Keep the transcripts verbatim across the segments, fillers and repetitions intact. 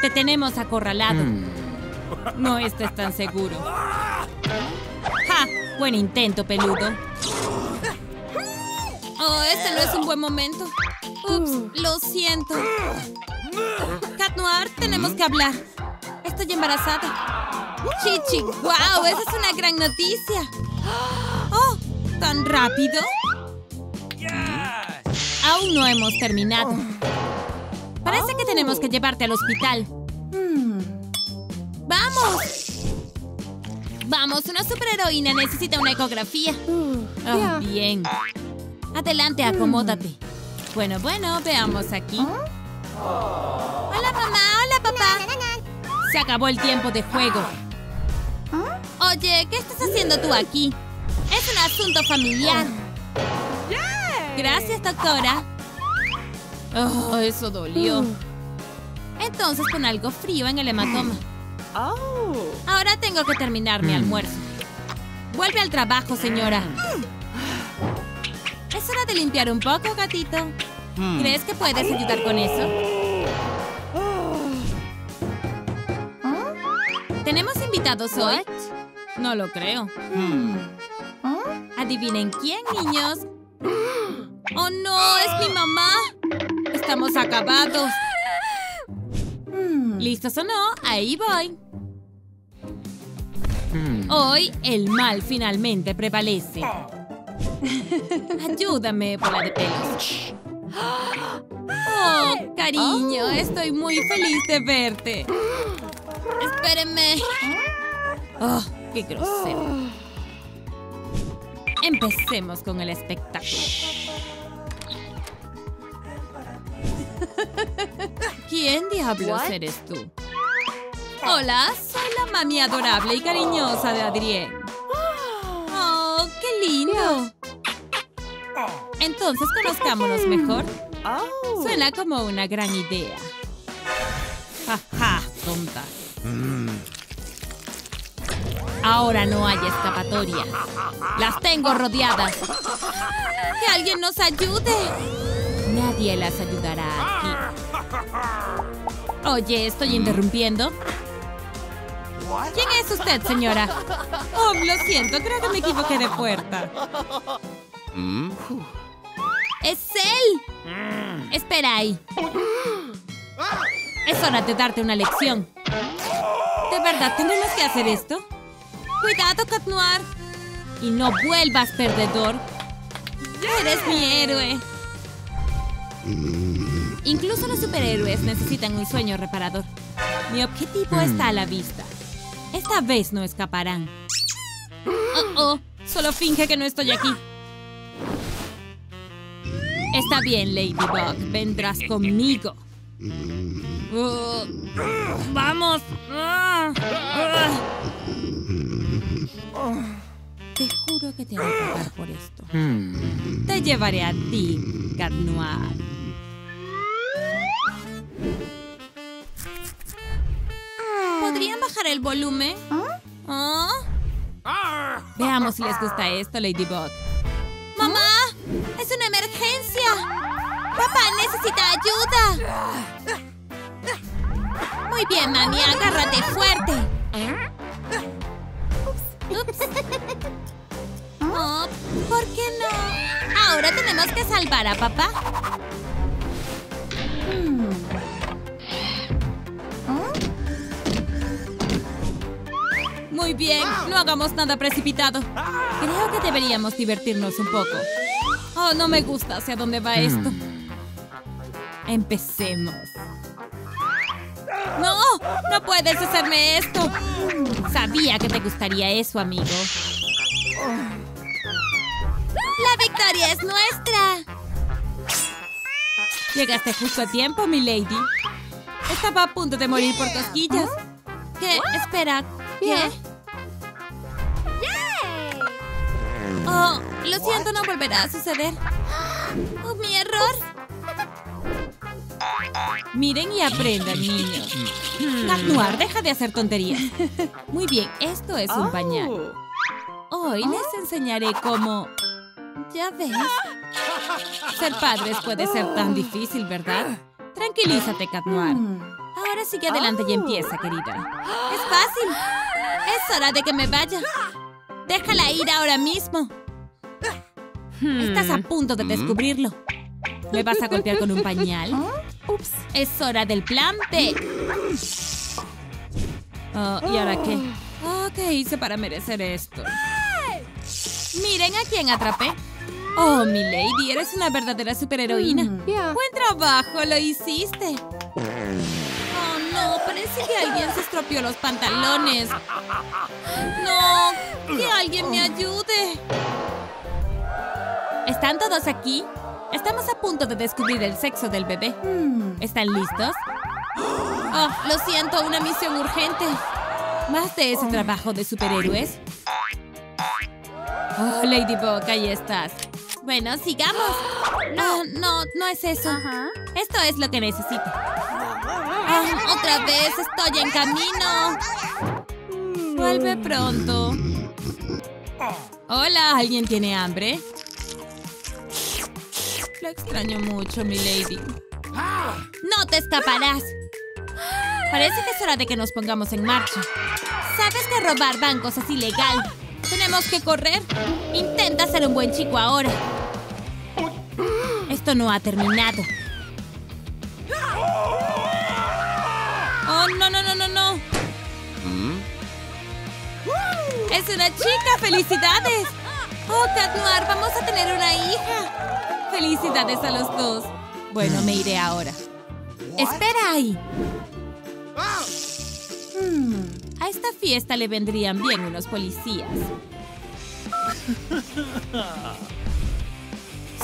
Te tenemos acorralado. Hmm. No estás tan seguro. ¡Ja! Buen intento, peludo. Oh, este no es un buen momento. Ups, lo siento. Cat Noir, tenemos que hablar. Estoy embarazada. Chichi, wow, esa es una gran noticia. Oh, ¿tan rápido? Aún no hemos terminado. Parece que tenemos que llevarte al hospital. ¡Vamos! ¡Vamos! Una superheroína necesita una ecografía. Oh, bien. Adelante, acomódate. Bueno, bueno, veamos aquí. ¡Hola, mamá! ¡Hola, papá! Se acabó el tiempo de juego. Oye, ¿qué estás haciendo tú aquí? Es un asunto familiar. Gracias, doctora. Oh, eso dolió. Entonces con algo frío en el hematoma. Ahora tengo que terminar mi almuerzo. Vuelve al trabajo, señora. Es hora de limpiar un poco, gatito. ¿Crees que puedes ayudar con eso? ¿Tenemos invitados hoy? No lo creo. ¿Adivinen quién, niños? ¡Oh, no! ¡Es mi mamá! ¡Estamos acabados! ¿Listos o no? ¡Ahí voy! Hoy, el mal finalmente prevalece. Ayúdame, bola de pelos. ¡Oh, cariño! Estoy muy feliz de verte. ¡Espérenme! ¡Oh, qué grosero! Empecemos con el espectáculo. ¿Quién diablos eres tú? Hola, soy la mami adorable y cariñosa de Adrién. ¡Oh, qué lindo! Entonces, conozcámonos mejor. Suena como una gran idea. ¡Ja, ja, tonta! Ahora no hay escapatoria. ¡Las tengo rodeadas! ¡Que alguien nos ayude! Nadie las ayudará aquí. Oye, ¿estoy interrumpiendo? ¿Quién es usted, señora? Oh, lo siento, creo que me equivoqué de puerta. ¡Es él! Espera ahí. Es hora de darte una lección. ¿De verdad tenemos que hacer esto? ¡Cuidado, Cat Noir! Y no vuelvas perdedor. ¡Eres mi héroe! Incluso los superhéroes necesitan un sueño reparador. Mi objetivo está a la vista. Esta vez no escaparán. Oh, oh, solo finge que no estoy aquí. Está bien, Ladybug, vendrás conmigo. Uh, ¡Vamos! Uh, uh. Te juro que te voy a pagar por esto. Te llevaré a ti, Cat Noir. ¿Podrían bajar el volumen? ¿Oh? Veamos si les gusta esto, Ladybug. ¡Mamá! ¡Es una emergencia! ¡Papá necesita ayuda! Muy bien, mami, agárrate fuerte. Ups. Oh, ¿por qué no? Ahora tenemos que salvar a papá. Hmm. ¿Oh? Muy bien, no hagamos nada precipitado. Creo que deberíamos divertirnos un poco. Oh, no me gusta hacia dónde va esto. Empecemos. ¡No! ¡No puedes hacerme esto! Sabía que te gustaría eso, amigo. ¡La victoria es nuestra! Llegaste justo a tiempo, mi lady. Estaba a punto de morir por cosquillas. ¿Qué? Espera, ¿qué? Oh, lo siento, no volverá a suceder. ¡Oh, mi error! Miren y aprendan, niños. Cat Noir, deja de hacer tonterías. Muy bien, esto es un pañal. Hoy les enseñaré cómo... Ya ves. Ser padres puede ser tan difícil, ¿verdad? Tranquilízate, Cat Noir. Ahora sigue adelante y empieza, querida. ¡Es fácil! ¡Es hora de que me vaya! ¡Déjala ir ahora mismo! Hmm. Estás a punto de descubrirlo. ¿Me vas a golpear con un pañal? ¡Ups! ¡Es hora del plan B! Oh, ¿y ahora qué? Oh, ¿qué hice para merecer esto? ¡Miren a quién atrapé! ¡Oh, mi lady! Eres una verdadera superheroína. Mm, yeah. ¡Buen trabajo! ¡Lo hiciste! ¡Oh, no! Parece que alguien se estropeó los pantalones. ¡No! ¡Que alguien me ayude! ¿Están todos aquí? Estamos a punto de descubrir el sexo del bebé. ¿Están listos? ¡Oh, lo siento! ¡Una misión urgente! ¿Más de ese trabajo de superhéroes? Oh, Ladybug, ahí estás. Bueno, sigamos. No, no, no es eso. Esto es lo que necesito. Oh, ¡otra vez! ¡Estoy en camino! Vuelve pronto. Hola, ¿alguien tiene hambre? Lo extraño mucho, mi lady. ¡No te escaparás! Parece que es hora de que nos pongamos en marcha. Sabes que robar bancos es ilegal. ¡Tenemos que correr! ¡Intenta ser un buen chico ahora! Esto no ha terminado. ¡Oh, no, no, no, no, no! ¡Es una chica! ¡Felicidades! ¡Oh, Cat Noir! ¡Vamos a tener una hija! ¡Felicidades a los dos! Bueno, me iré ahora. ¿Qué? ¡Espera ahí! Hmm. A esta fiesta le vendrían bien unos policías.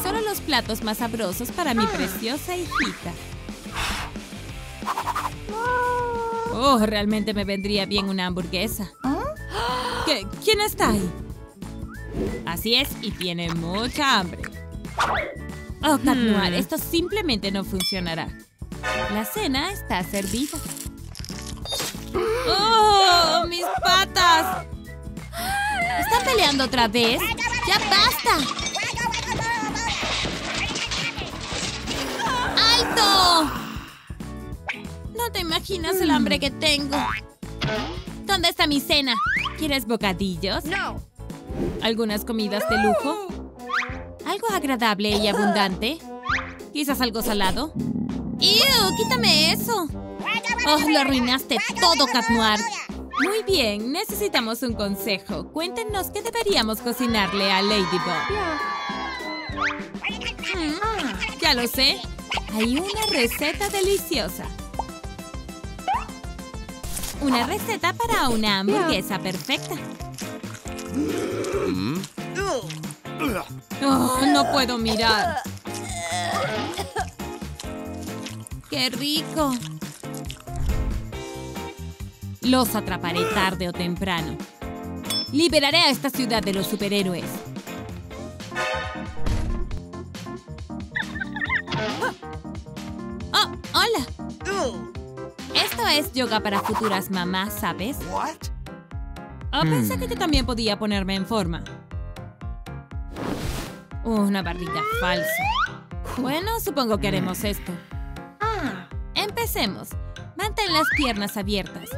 Solo los platos más sabrosos para mi preciosa hijita. Oh, realmente me vendría bien una hamburguesa. ¿Qué? ¿Quién está ahí? Así es, y tiene mucha hambre. Oh, Cat Noir, esto simplemente no funcionará. La cena está servida. ¡Oh, mis patas! ¿Están peleando otra vez? ¡Ya basta! ¡Alto! No te imaginas el hambre que tengo. ¿Dónde está mi cena? ¿Quieres bocadillos? No. ¿Algunas comidas de lujo? ¿Algo agradable y abundante? ¿Quizás algo salado? ¡Ew! ¡Quítame eso! ¡Oh, lo arruinaste todo, Cat Noir! Muy bien, necesitamos un consejo. Cuéntenos qué deberíamos cocinarle a Ladybug. Mm, ya lo sé. Hay una receta deliciosa. Una receta para una hamburguesa perfecta. Oh, no puedo mirar. ¡Qué rico! Los atraparé tarde o temprano. Liberaré a esta ciudad de los superhéroes. ¡Oh, hola! Esto es yoga para futuras mamás, ¿sabes? Oh, pensé que yo también podía ponerme en forma. Uh, una barriga falsa. Bueno, supongo que haremos esto. Empecemos. Mantén las piernas abiertas.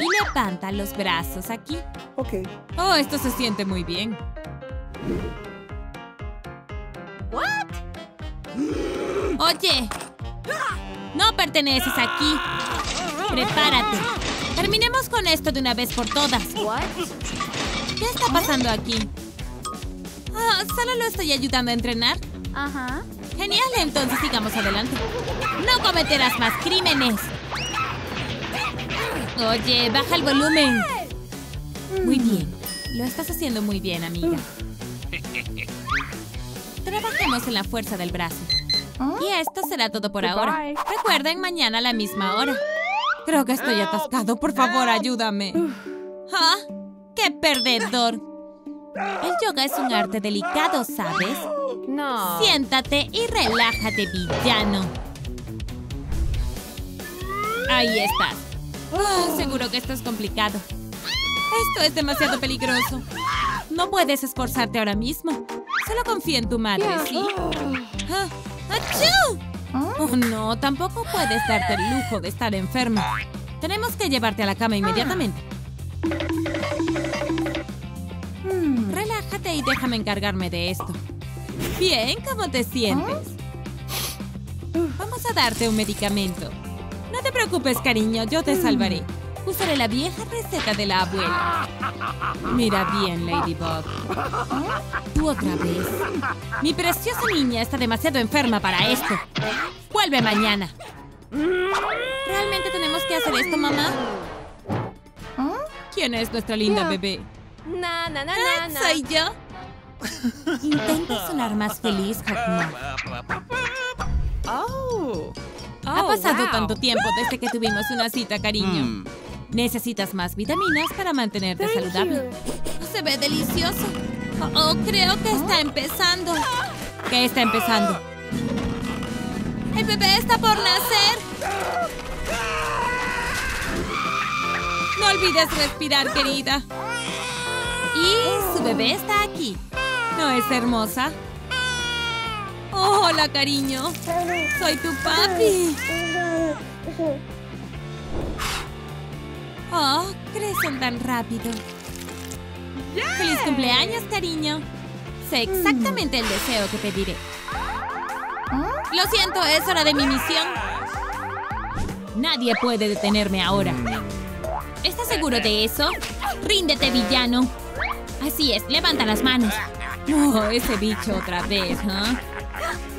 Y levanta los brazos aquí. Ok. Oh, esto se siente muy bien. ¿What? Oye, no perteneces aquí. Prepárate. Terminemos con esto de una vez por todas. ¿Qué está pasando aquí? Oh, solo lo estoy ayudando a entrenar. Ajá. Genial, entonces sigamos adelante. No cometerás más crímenes. Oye, baja el volumen. Muy bien. Lo estás haciendo muy bien, amiga. Trabajemos en la fuerza del brazo. Y esto será todo por ahora. Recuerden, mañana a la misma hora. Creo que estoy atascado. Por favor, ayúdame. ¿Ah? ¡Qué perdedor! El yoga es un arte delicado, ¿sabes? No. Siéntate y relájate, villano. Ahí estás. Oh, seguro que esto es complicado. Esto es demasiado peligroso. No puedes esforzarte ahora mismo. Solo confía en tu madre, ¿sí? Ah, ¡Achú! Oh, no, tampoco puedes darte el lujo de estar enfermo. Tenemos que llevarte a la cama inmediatamente. Hmm. Relájate y déjame encargarme de esto. Bien, ¿cómo te sientes? Vamos a darte un medicamento. No te preocupes, cariño, yo te salvaré. Usaré la vieja receta de la abuela. Mira bien, Ladybug. ¿Tú otra vez? Mi preciosa niña está demasiado enferma para esto. Vuelve mañana. ¿Realmente tenemos que hacer esto, mamá? ¿Quién es nuestra linda bebé? No, no, no, no. ¿Soy yo? Intenta sonar más feliz, Hawk Moth. Oh. Oh, ha pasado wow. tanto tiempo desde que tuvimos una cita, cariño. Mm. Necesitas más vitaminas para mantenerte Thank saludable. You. Se ve delicioso. Oh, oh, creo que está empezando. ¿Qué está empezando? ¡El bebé está por nacer! No olvides respirar, querida. Y su bebé está aquí. ¿No es hermosa? Oh, hola, cariño. Soy tu papi. Oh, crecen tan rápido. Yeah. ¡Feliz cumpleaños, cariño! Sé exactamente el deseo que pediré. Lo siento, es hora de mi misión. Nadie puede detenerme ahora. ¿Estás seguro de eso? ¡Ríndete, villano! Así es, levanta las manos. Oh, ese bicho otra vez, ¿eh?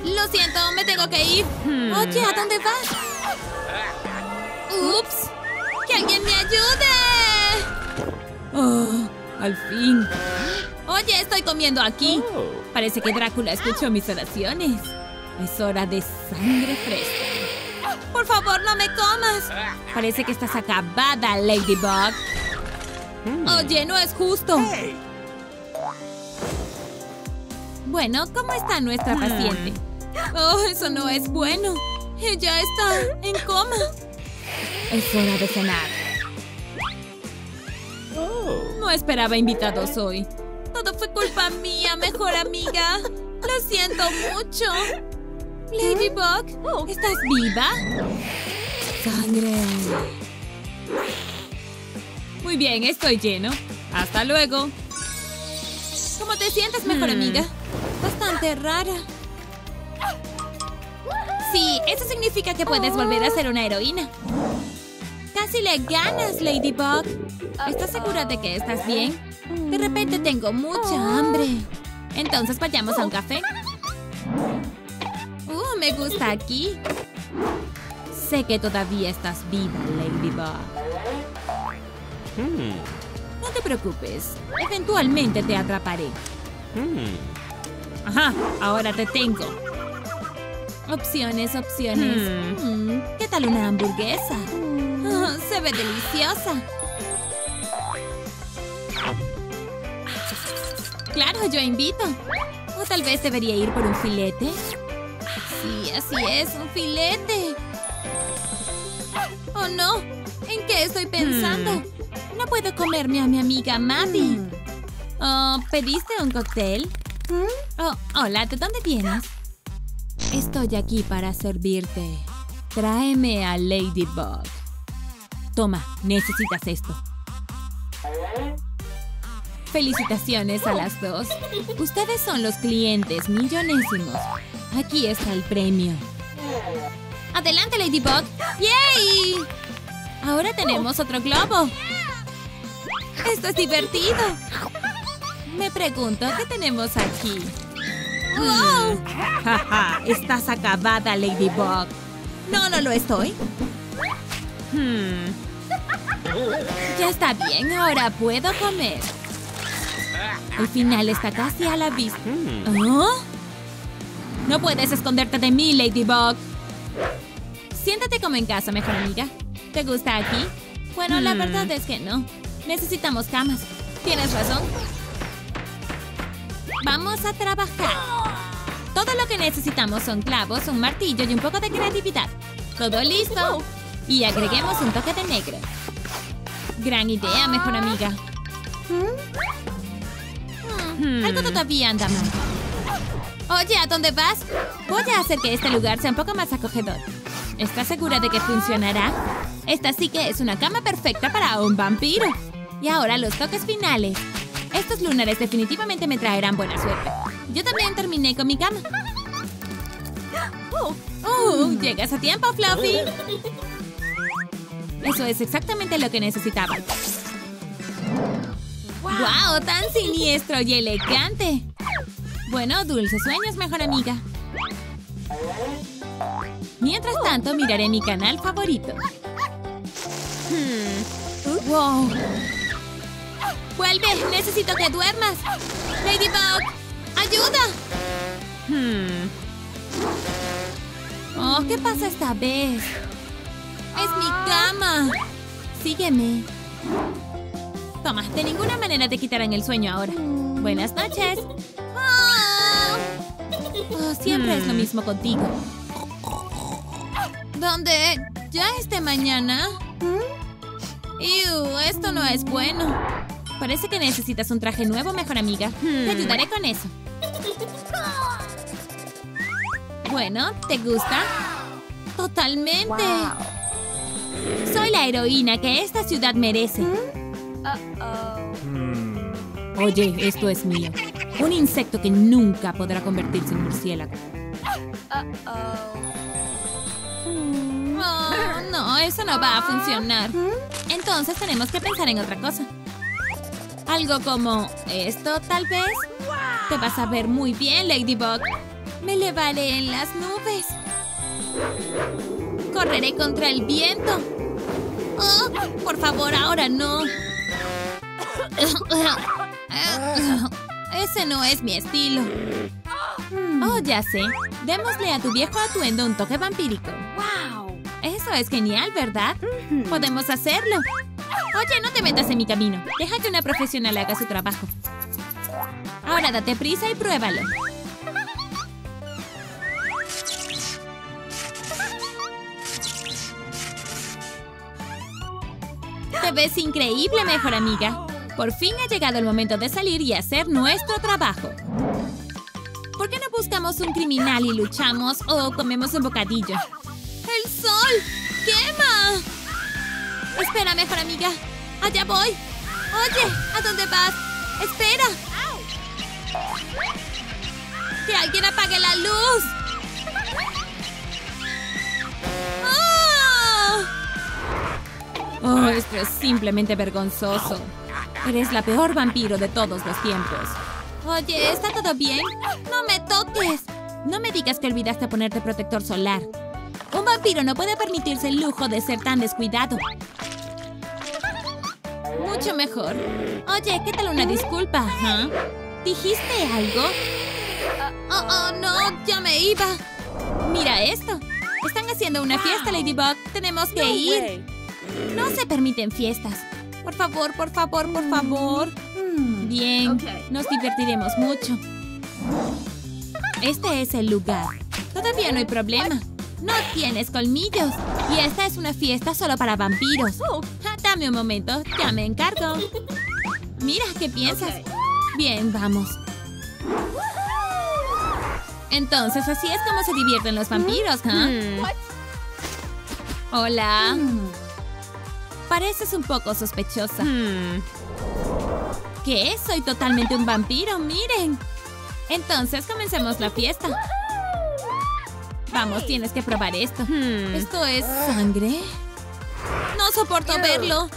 Lo siento, me tengo que ir. Hmm. Oye, ¿a dónde vas? ¡Ups! ¡Que alguien me ayude! Oh, al fin. Oye, estoy comiendo aquí. Parece que Drácula escuchó mis oraciones. Es hora de sangre fresca. ¡Por favor, no me comas! Parece que estás acabada, Ladybug. Oye, no es justo. Hey. Bueno, ¿cómo está nuestra paciente? Oh, eso no es bueno. Ella está en coma. Es hora de cenar. No esperaba invitados hoy. Todo fue culpa mía, mejor amiga. Lo siento mucho. Ladybug, ¿estás viva? Sangre. Muy bien, estoy lleno. Hasta luego. ¿Cómo te sientes, mejor amiga? Bastante rara. Sí, eso significa que puedes volver a ser una heroína. Casi le ganas, Ladybug. ¿Estás segura de que estás bien? De repente tengo mucha hambre. Entonces vayamos a un café. Uh, me gusta aquí. Sé que todavía estás viva, Ladybug. No te preocupes. Eventualmente te atraparé. Ajá, ahora te tengo. Opciones, opciones. Hmm. Hmm, ¿qué tal una hamburguesa? Oh, se ve deliciosa. Claro, yo invito. O tal vez debería ir por un filete. Sí, así es, un filete. Oh, no. ¿En qué estoy pensando? Hmm. No puedo comerme a mi amiga Maddie. Hmm. Oh, ¿pediste un cóctel? Oh, hola, ¿de dónde vienes? Estoy aquí para servirte. Tráeme a Ladybug. Toma, necesitas esto. Felicitaciones a las dos. Ustedes son los clientes millonésimos. Aquí está el premio. ¡Adelante, Ladybug! ¡Yay! Ahora tenemos otro globo. ¡Esto es divertido! Me pregunto, ¿qué tenemos aquí? ¡Wow! ¡Jaja! Estás acabada, Ladybug. No, no lo estoy. Hmm. Ya está bien, ahora puedo comer. El final está casi a la vista. ¿Oh? No puedes esconderte de mí, Ladybug. Siéntate como en casa, mejor amiga. ¿Te gusta aquí? Bueno, hmm. la verdad es que no. Necesitamos camas. Tienes razón. Vamos a trabajar. Todo lo que necesitamos son clavos, un martillo y un poco de creatividad. Todo listo. Y agreguemos un toque de negro. Gran idea, mejor amiga. Hmm, algo todavía anda mal. Oye, ¿a dónde vas? Voy a hacer que este lugar sea un poco más acogedor. ¿Estás segura de que funcionará? Esta sí que es una cama perfecta para un vampiro. Y ahora los toques finales. Estos lunares definitivamente me traerán buena suerte. Yo también terminé con mi cama. ¡Oh! ¡Llegas a tiempo, Fluffy! Eso es exactamente lo que necesitaba. ¡Guau! Wow, ¡tan siniestro y elegante! Bueno, dulces sueños, mejor amiga. Mientras tanto, miraré mi canal favorito. Hmm. ¡Wow! ¡Vuelve! ¡Necesito que duermas! ¡Ladybug! ¡Ayuda! Hmm. Oh, ¿qué pasa esta vez? ¡Es mi cama! ¡Sígueme! Toma, de ninguna manera te quitarán el sueño ahora. Buenas noches. Oh. Oh, siempre es lo mismo contigo. ¿Dónde? ¿Ya es de mañana? ¡Ew! Esto no es bueno. Parece que necesitas un traje nuevo, mejor amiga. Te ayudaré con eso. Bueno, ¿te gusta? ¡Totalmente! Wow. Soy la heroína que esta ciudad merece. Uh-oh. Oye, esto es mío. Un insecto que nunca podrá convertirse en murciélago. Uh-oh. Oh, no, eso no va a funcionar. Entonces tenemos que pensar en otra cosa. Algo como esto, tal vez. Wow. Te vas a ver muy bien, Ladybug. Me elevaré en las nubes. Correré contra el viento. Oh, por favor, ahora no. Ese no es mi estilo. Oh, ya sé. Démosle a tu viejo atuendo un toque vampírico. ¡Wow! Eso es genial, ¿verdad? Podemos hacerlo. Oye, no te metas en mi camino. Deja que una profesional haga su trabajo. Ahora date prisa y pruébalo. Te ves increíble, mejor amiga. Por fin ha llegado el momento de salir y hacer nuestro trabajo. ¿Por qué no buscamos un criminal y luchamos o comemos un bocadillo? ¡El sol quema! Espera, mejor amiga. Allá voy. Oye, ¿a dónde vas? Espera. Que alguien apague la luz. Oh, esto es simplemente vergonzoso. Eres la peor vampiro de todos los tiempos. Oye, ¿está todo bien? ¡No me toques! No me digas que olvidaste ponerte protector solar. Un vampiro no puede permitirse el lujo de ser tan descuidado. Mucho mejor. Oye, ¿qué tal una disculpa? ¿Ah? ¿Dijiste algo? Oh, oh, no, ya me iba. Mira esto. Están haciendo una fiesta, Ladybug. Tenemos que ir. No se permiten fiestas. Por favor, por favor, por favor. Bien, nos divertiremos mucho. Este es el lugar. Todavía no hay problema. No tienes colmillos. Y esta es una fiesta solo para vampiros. Dame un momento, ya me encargo. Mira, ¿qué piensas? Bien, vamos. Entonces, así es como se divierten los vampiros, ¿eh? Hola. Pareces un poco sospechosa. Hmm. ¿Qué? Soy totalmente un vampiro, miren. Entonces, comencemos la fiesta. Vamos, tienes que probar esto. Hmm. ¿Esto es sangre? No soporto verlo.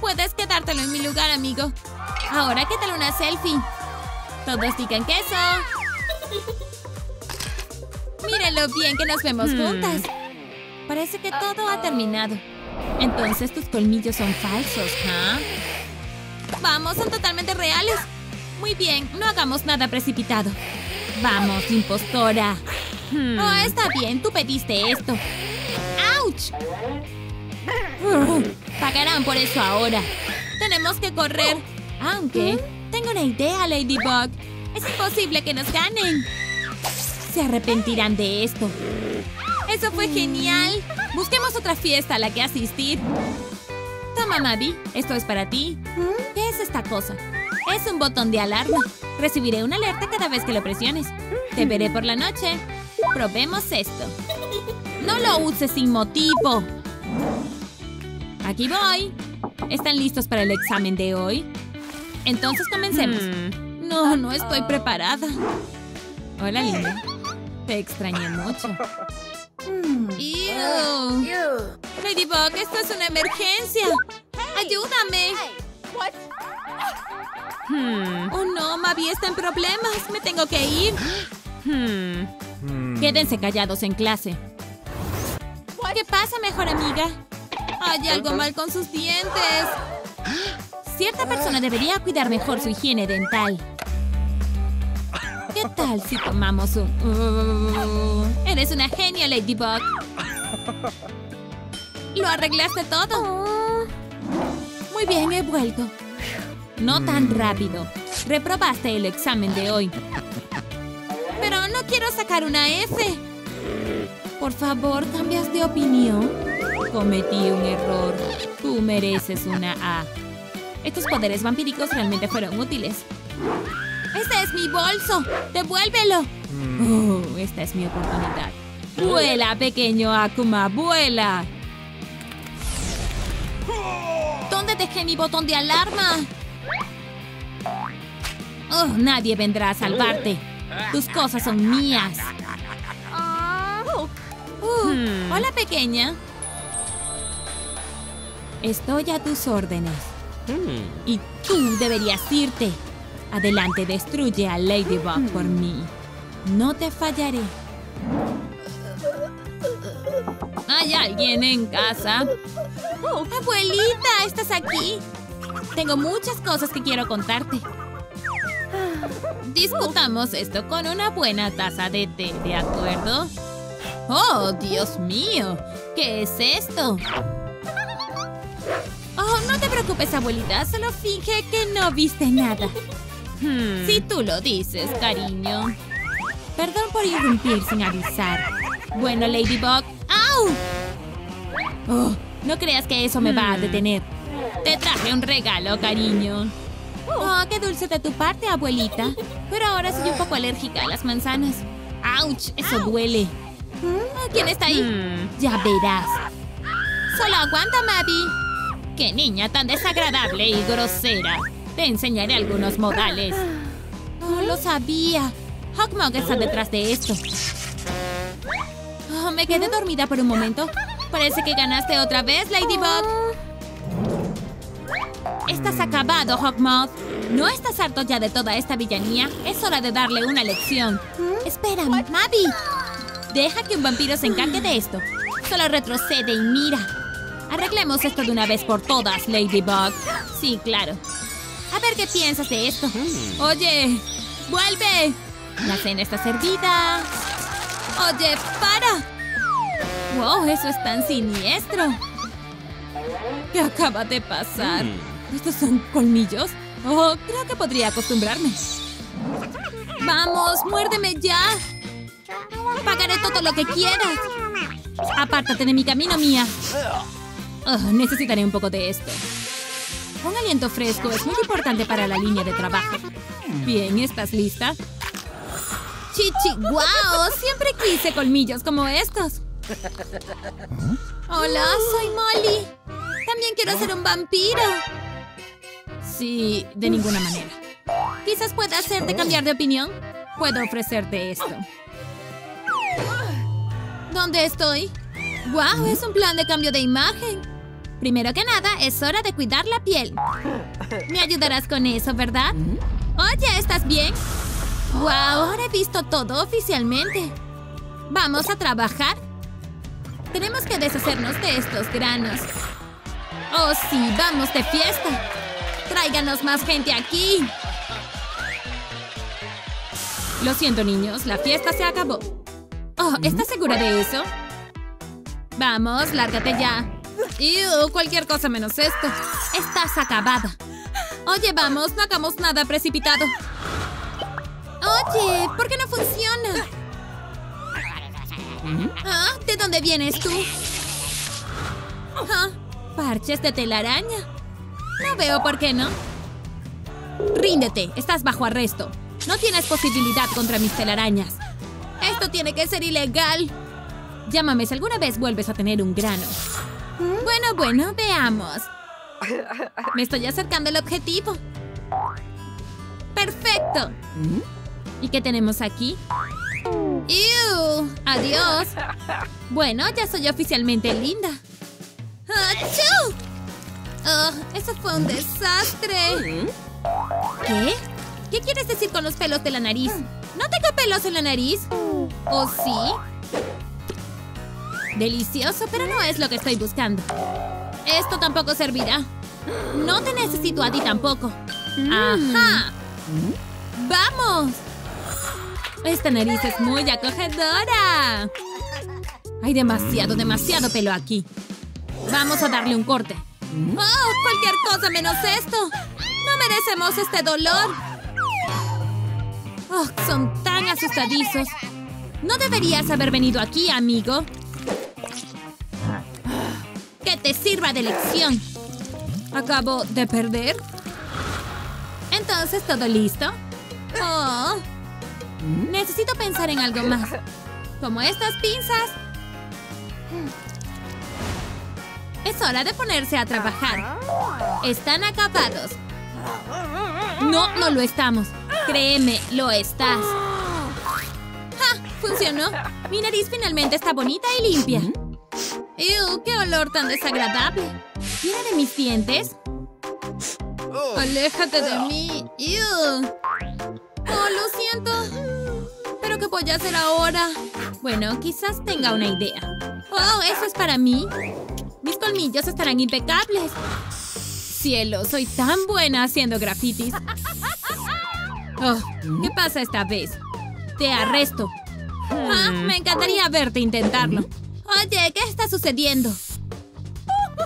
Puedes quedártelo en mi lugar, amigo. Ahora, ¿qué tal una selfie? Todos digan queso. Miren lo bien que nos vemos juntas. Parece que todo ha terminado. Entonces tus colmillos son falsos, ¿ah? Vamos, son totalmente reales. Muy bien, no hagamos nada precipitado. Vamos, impostora. Hmm. Oh, está bien, tú pediste esto. ¡Auch! Uh, pagarán por eso ahora. Tenemos que correr. Aunque, tengo una idea, Ladybug. Es imposible que nos ganen. Se arrepentirán de esto. ¡Eso fue genial! Busquemos otra fiesta a la que asistir. Toma, Maddie. Esto es para ti. ¿Qué es esta cosa? Es un botón de alarma. Recibiré una alerta cada vez que lo presiones. Te veré por la noche. Probemos esto. ¡No lo uses sin motivo! ¡Aquí voy! ¿Están listos para el examen de hoy? Entonces comencemos. Hmm. No, no estoy preparada. Hola, linda. Te extrañé mucho. ¡Ew! Ladybug, ¡esto es una emergencia! ¡Ayúdame! Hmm. ¡Oh, no! Mavi está en problemas. ¡Me tengo que ir! Hmm. Quédense callados en clase. ¿Qué pasa, mejor amiga? Hay algo mal con sus dientes. Cierta persona debería cuidar mejor su higiene dental. ¿Qué tal si tomamos un... Uh, eres una genia, Ladybug. Lo arreglaste todo. Muy bien, he vuelto. No tan rápido. Reprobaste el examen de hoy. Pero no quiero sacar una F. Por favor, ¿cambias de opinión? Cometí un error. Tú mereces una A. Estos poderes vampíricos realmente fueron útiles. ¡Este es mi bolso! ¡Devuélvelo! Oh, esta es mi oportunidad. ¡Vuela, pequeño Akuma! ¡Vuela! ¿Dónde dejé mi botón de alarma? Oh, nadie vendrá a salvarte. Tus cosas son mías. Uh, hmm. Hola, pequeña. Estoy a tus órdenes. Hmm. Y tú deberías irte. Adelante, destruye a Ladybug por mí. No te fallaré. ¿Hay alguien en casa? Oh, abuelita, ¿estás aquí? Tengo muchas cosas que quiero contarte. Discutamos esto con una buena taza de té, ¿de acuerdo? ¡Oh, Dios mío! ¿Qué es esto? Oh, no te preocupes, abuelita. Solo finge que no viste nada. Hmm. Si tú lo dices, cariño. Perdón por irrumpir sin avisar. Bueno, Ladybug. ¡Au! Oh, no creas que eso me hmm. va a detener. Te traje un regalo, cariño. Oh, qué dulce de tu parte, abuelita. Pero ahora soy un poco alérgica a las manzanas. ¡Auch! Eso duele. ¿Quién está ahí? Hmm. Ya verás. Solo aguanta, Mavi. ¡Qué niña tan desagradable y grosera! Te enseñaré algunos modales. No lo sabía. Hawk Moth está detrás de esto. Oh, me quedé dormida por un momento. Parece que ganaste otra vez, Ladybug. Estás acabado, Hawk Moth. ¿No estás harto ya de toda esta villanía? Es hora de darle una lección. ¿Mm? Espera, Mavi. Deja que un vampiro se encargue de esto. Solo retrocede y mira. Arreglemos esto de una vez por todas, Ladybug. Sí, claro. A ver qué piensas de esto. Oye, vuelve. La cena está servida. Oye, para. Wow, eso es tan siniestro. ¿Qué acaba de pasar? ¿Estos son colmillos? Oh, creo que podría acostumbrarme. Vamos, muérdeme ya. Pagaré todo lo que quieras. Apártate de mi camino, mía. Oh, necesitaré un poco de esto. Un aliento fresco es muy importante para la línea de trabajo. Bien, ¿estás lista? Chichi, guau, siempre quise colmillos como estos. Hola, soy Molly. También quiero ser un vampiro. Sí, de ninguna manera. Quizás pueda hacerte cambiar de opinión. Puedo ofrecerte esto. ¿Dónde estoy? ¡Wow! Es un plan de cambio de imagen. Primero que nada, es hora de cuidar la piel. Me ayudarás con eso, ¿verdad? Oye, ¿estás bien? ¡Wow! Ahora he visto todo oficialmente. Vamos a trabajar. Tenemos que deshacernos de estos granos. ¡Oh, sí! ¡Vamos de fiesta! ¡Tráiganos más gente aquí! Lo siento, niños. La fiesta se acabó. Oh, ¿estás segura de eso? Vamos, lárgate ya. Ew, cualquier cosa menos esto. Estás acabada. Oye, vamos, no hagamos nada precipitado. Oye, ¿por qué no funciona? ¿Ah? ¿De dónde vienes tú? ¿Ah? ¿Parches de telaraña? No veo por qué no. ¡Ríndete! ¡Estás bajo arresto! ¡No tienes posibilidad contra mis telarañas! ¡Esto tiene que ser ilegal! Llámame si alguna vez vuelves a tener un grano. Bueno, bueno, veamos. Me estoy acercando al objetivo. ¡Perfecto! ¿Y qué tenemos aquí? ¡Ew! ¡Adiós! Bueno, ya soy oficialmente linda. ¡Achú! ¡Oh, eso fue un desastre! ¿Qué? ¿Qué quieres decir con los pelos de la nariz? ¿No tengo pelos en la nariz? ¿O sí? Delicioso, pero no es lo que estoy buscando. Esto tampoco servirá. No te necesito a ti tampoco. ¡Ajá! ¡Vamos! Esta nariz es muy acogedora. Hay demasiado, demasiado pelo aquí. Vamos a darle un corte. ¡Oh! ¡Cualquier cosa menos esto! ¡No merecemos este dolor! ¡Oh! Son tan asustadizos. No deberías haber venido aquí, amigo. ¡Que te sirva de lección! ¿Acabo de perder? Entonces, ¿todo listo? ¡Oh! Necesito pensar en algo más. Como estas pinzas. Es hora de ponerse a trabajar. Están acabados. No, no lo estamos. Créeme, lo estás. ¡Ja! Funcionó. Mi nariz finalmente está bonita y limpia. ¡Ew! ¡Qué olor tan desagradable! ¿Tira de mis dientes? ¡Aléjate de mí! ¡Ew! ¡Oh, lo siento! ¿Pero qué voy a hacer ahora? Bueno, quizás tenga una idea. ¡Oh, eso es para mí! Mis colmillos estarán impecables. ¡Cielo, soy tan buena haciendo grafitis! ¡Oh! ¿Qué pasa esta vez? ¡Te arresto! Ah, me encantaría verte intentarlo. Oye, ¿qué está sucediendo?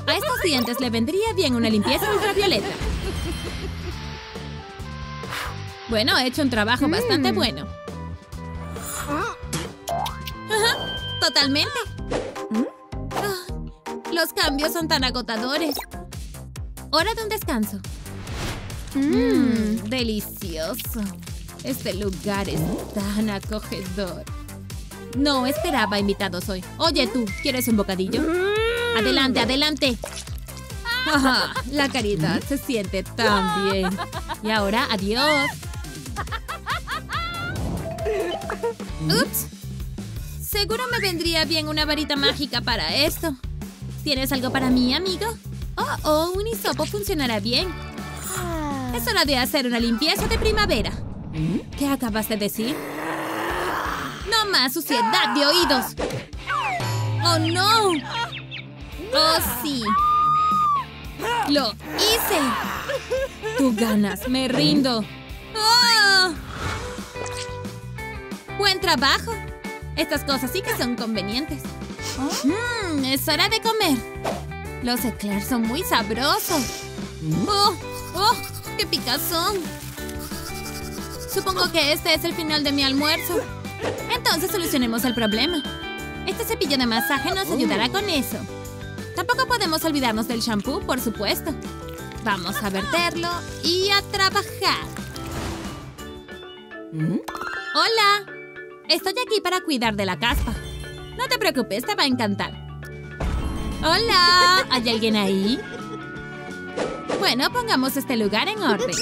A estos dientes le vendría bien una limpieza ultravioleta. Bueno, he hecho un trabajo mm. bastante bueno. Totalmente. Oh, los cambios son tan agotadores. Hora de un descanso. Mm, delicioso. Este lugar es tan acogedor. No esperaba invitados hoy. Oye, tú, ¿quieres un bocadillo? Adelante, adelante. Oh, la caridad se siente tan bien. Y ahora, adiós. Ups. Seguro me vendría bien una varita mágica para esto. ¿Tienes algo para mí, amigo? Oh, oh, un hisopo funcionará bien. Es hora de hacer una limpieza de primavera. ¿Qué acabas de decir? ¡No más suciedad de oídos! ¡Oh, no! ¡Oh, sí! ¡Lo hice! ¡Tú ganas! ¡Me rindo! ¡Oh! ¡Buen trabajo! Estas cosas sí que son convenientes. Mm, ¡Es hora de comer! Los eclairs son muy sabrosos. ¡Oh! ¡Oh! ¡Qué picazón! Supongo que este es el final de mi almuerzo. Entonces solucionemos el problema. Este cepillo de masaje nos ayudará con eso. Tampoco podemos olvidarnos del shampoo, por supuesto. Vamos a verterlo y a trabajar. ¡Hola! Estoy aquí para cuidar de la caspa. No te preocupes, te va a encantar. ¡Hola! ¿Hay alguien ahí? Bueno, pongamos este lugar en orden.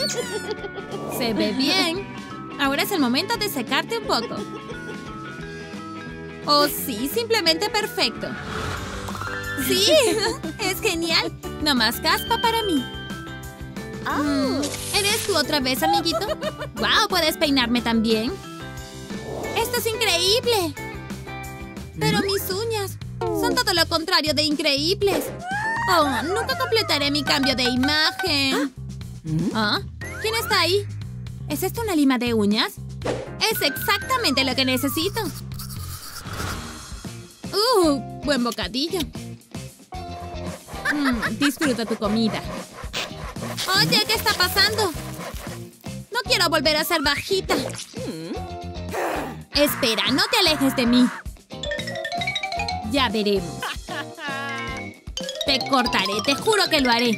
Se ve bien. Ahora es el momento de secarte un poco. Oh, sí, simplemente perfecto. ¡Sí! ¡Es genial! No más caspa para mí. Mm, ¿Eres tú otra vez, amiguito? ¡Wow! ¿Puedes peinarme también? ¡Esto es increíble! Pero mis uñas son todo lo contrario de increíbles. Oh, nunca completaré mi cambio de imagen. ¿Ah? ¿Quién está ahí? ¿Es esto una lima de uñas? ¡Es exactamente lo que necesito! ¡Uh! ¡Buen bocadillo! Mm, disfruta tu comida. ¡Oye! ¿Qué está pasando? ¡No quiero volver a ser bajita! Espera, no te alejes de mí. Ya veremos. Te cortaré, te juro que lo haré.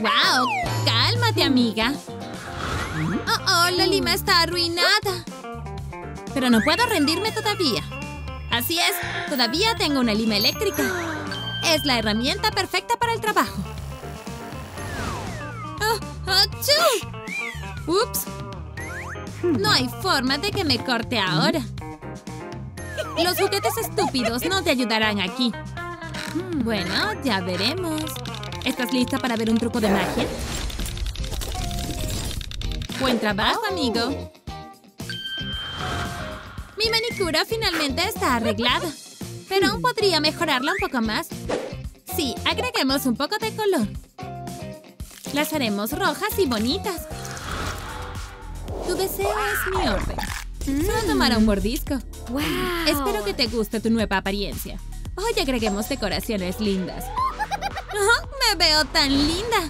¡Wow! ¡Cálmate, amiga! Oh, oh, la lima está arruinada. Pero no puedo rendirme todavía. Así es, todavía tengo una lima eléctrica. Es la herramienta perfecta para el trabajo. Oh, oh, ¡ups! No hay forma de que me corte ahora. Los juguetes estúpidos no te ayudarán aquí. Bueno, ya veremos. ¿Estás lista para ver un truco de magia? Buen trabajo, amigo. Mi manicura finalmente está arreglada. Pero aún podría mejorarla un poco más. Sí, agreguemos un poco de color. Las haremos rojas y bonitas. Tu deseo es mi orden. Solo tomará un mordisco. Wow. Espero que te guste tu nueva apariencia. Hoy agreguemos decoraciones lindas. Oh, me veo tan linda.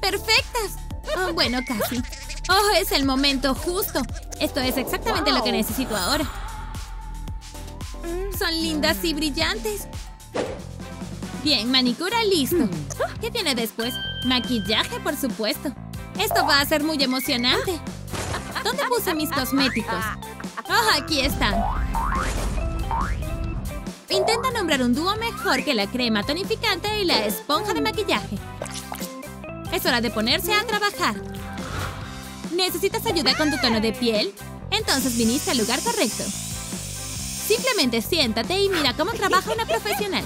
Perfectas. Oh, bueno, casi. Oh, es el momento justo. Esto es exactamente wow. lo que necesito ahora. Son lindas y brillantes. Bien, manicura listo. ¿Qué viene después? Maquillaje, por supuesto. Esto va a ser muy emocionante. ¿Dónde puse mis cosméticos? Oh, aquí están. Intenta nombrar un dúo mejor que la crema tonificante y la esponja de maquillaje. Es hora de ponerse a trabajar. ¿Necesitas ayuda con tu tono de piel? Entonces viniste al lugar correcto. Simplemente siéntate y mira cómo trabaja una profesional.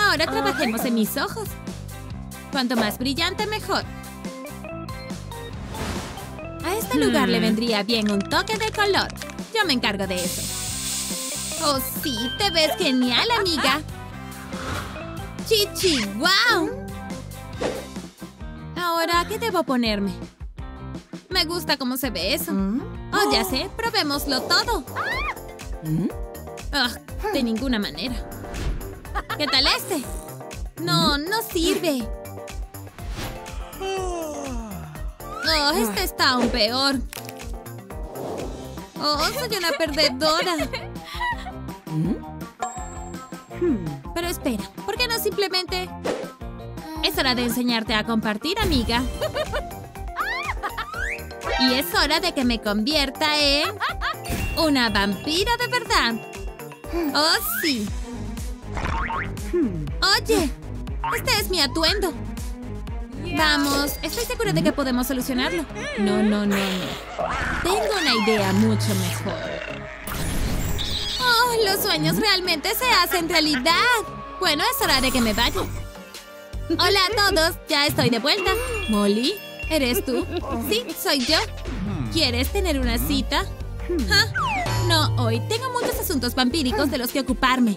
Ahora trabajemos en mis ojos. Cuanto más brillante, mejor. A este lugar le vendría bien un toque de color. Yo me encargo de eso. Oh, sí, te ves genial, amiga. Chichi, wow. Ahora, ¿qué debo ponerme? Me gusta cómo se ve eso. Oh, ya sé, probémoslo todo. Oh, de ninguna manera. ¿Qué tal este? No, no sirve. Oh, este está aún peor. Oh, soy una perdedora. Pero espera, ¿por qué no simplemente...? Es hora de enseñarte a compartir, amiga. Y es hora de que me convierta en... una vampira de verdad. Oh, sí. Oye, este es mi atuendo. Vamos, estoy segura de que podemos solucionarlo. No, no, no, no. Tengo una idea mucho mejor. Oh, los sueños realmente se hacen realidad. Bueno, es hora de que me vaya. Hola a todos, ya estoy de vuelta. Molly, ¿eres tú? Sí, soy yo. ¿Quieres tener una cita? ¿Ah? No, hoy tengo muchos asuntos vampíricos de los que ocuparme.